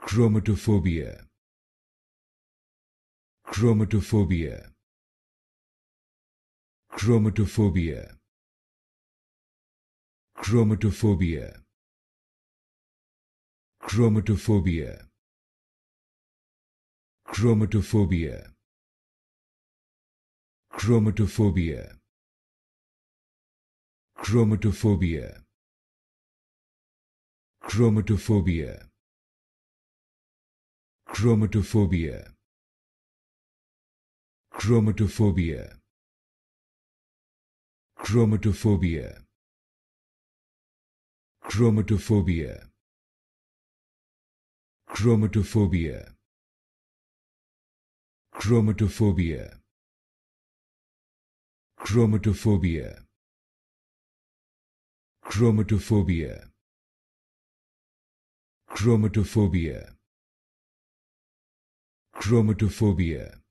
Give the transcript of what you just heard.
Chrometophobia. Chrometophobia. Chrometophobia. Chrometophobia. Chrometophobia. Chrometophobia. Chrometophobia. Chrometophobia. Chrometophobia. Chrometophobia. Chrometophobia. Chrometophobia. Chrometophobia. Chrometophobia. Chrometophobia. Chrometophobia. Chrometophobia. Chrometophobia. Chrometophobia.